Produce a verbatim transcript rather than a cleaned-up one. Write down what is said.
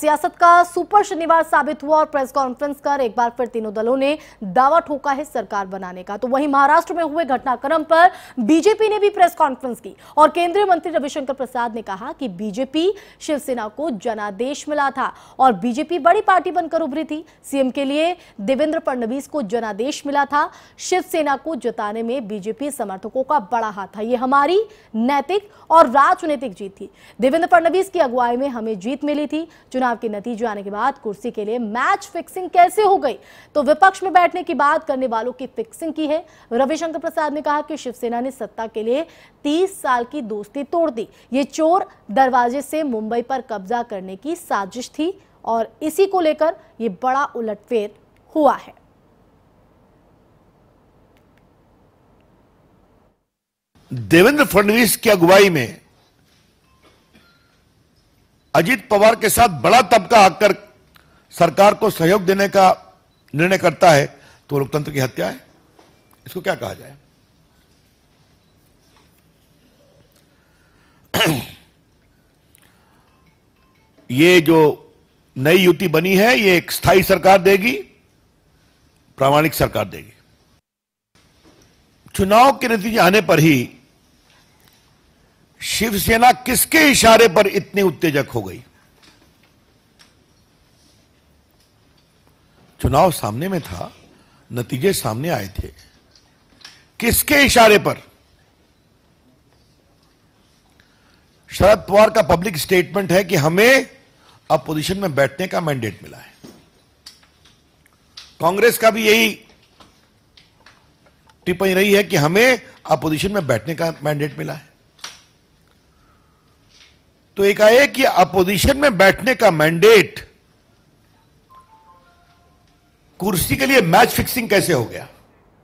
सियासत का सुपर शनिवार साबित हुआ और प्रेस कॉन्फ्रेंस कर एक बार फिर तीनों दलों ने दावा ठोका है सरकार बनाने का। तो वहीं महाराष्ट्र में हुए घटनाक्रम पर बीजेपी ने भी प्रेस कॉन्फ्रेंस की और केंद्रीय मंत्री रविशंकर प्रसाद ने कहा कि बीजेपी शिवसेना को जनादेश मिला था और बीजेपी बड़ी पार्टी बनकर उभरी थी। सीएम के लिए देवेंद्र फडणवीस को जनादेश मिला था। शिवसेना को जताने में बीजेपी समर्थकों का बड़ा हाथ था। ये हमारी नैतिक और राजनीतिक जीत थी। देवेंद्र फडणवीस की अगुवाई में हमें जीत मिली थी। के नतीजे आने के बाद कुर्सी के लिए मैच फिक्सिंग कैसे हो गई, तो विपक्ष में बैठने की बात करने वालों की फिक्सिंग की है। रविशंकर प्रसाद ने कहा कि शिवसेना ने सत्ता के लिए तीस साल की दोस्ती तोड़ दी। ये चोर दरवाजे से मुंबई पर कब्जा करने की साजिश थी और इसी को लेकर ये बड़ा उलटफेर हुआ है। देवेंद्र फडणवीस की अगुवाई में अजीत पवार के साथ बड़ा तबका आकर सरकार को सहयोग देने का निर्णय करता है तो लोकतंत्र की हत्या है। इसको क्या कहा जाए। ये जो नई युति बनी है ये एक स्थायी सरकार देगी, प्रामाणिक सरकार देगी। चुनाव के नतीजे आने पर ही शिवसेना किसके इशारे पर इतनी उत्तेजक हो गई। चुनाव सामने में था, नतीजे सामने आए थे, किसके इशारे पर। शरद पवार का पब्लिक स्टेटमेंट है कि हमें अपोजिशन में बैठने का मैंडेट मिला है। कांग्रेस का भी यही टिप्पणी रही है कि हमें अपोजिशन में बैठने का मैंडेट मिला है। तो एक आए कि अपोजिशन में बैठने का मैंडेट कुर्सी के लिए मैच फिक्सिंग कैसे हो गया।